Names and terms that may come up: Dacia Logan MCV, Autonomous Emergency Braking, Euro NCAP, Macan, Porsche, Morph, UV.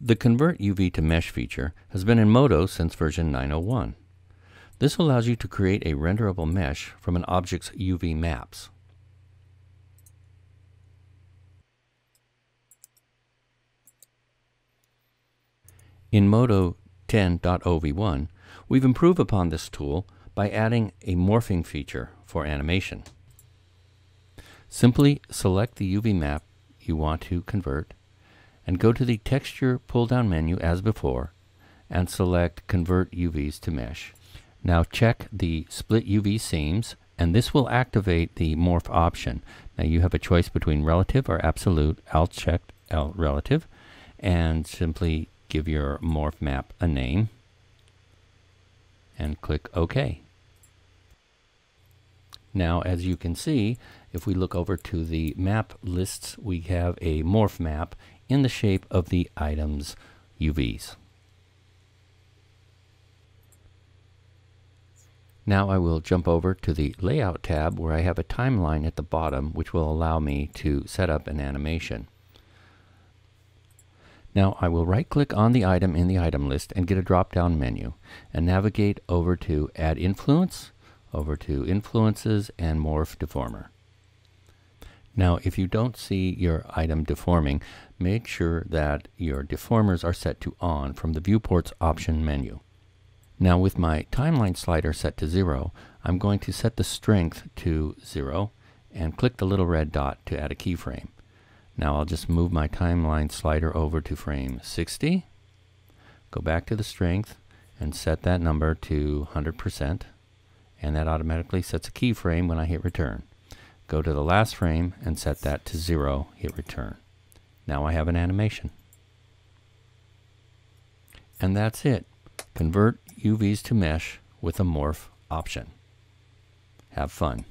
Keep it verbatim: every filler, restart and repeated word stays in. The Convert U V to Mesh feature has been in Modo since version nine oh one. This allows you to create a renderable mesh from an object's U V maps. In Modo ten dot O V one, we've improved upon this tool by adding a morphing feature for animation. Simply select the U V map you want to convert and go to the Texture pull-down menu as before and select Convert U Vs to Mesh. Now check the Split U V Seams, and this will activate the Morph option. Now you have a choice between Relative or Absolute. I'll check out Relative and simply give your Morph map a name and click OK. Now, as you can see, if we look over to the map lists, we have a Morph map in the shape of the item's U Vs. Now I will jump over to the Layout tab, where I have a timeline at the bottom which will allow me to set up an animation. Now I will right-click on the item in the item list and get a drop-down menu and navigate over to Add Influence, over to Influences, and Morph Deformer. Now, if you don't see your item deforming, make sure that your deformers are set to On from the Viewports option menu. Now, with my timeline slider set to zero, I'm going to set the strength to zero and click the little red dot to add a keyframe. Now I'll just move my timeline slider over to frame sixty, go back to the strength and set that number to one hundred percent, and that automatically sets a keyframe when I hit return. Go to the last frame and set that to zero, hit return. Now I have an animation. And that's it. Convert U Vs to Mesh with a Morph option. Have fun.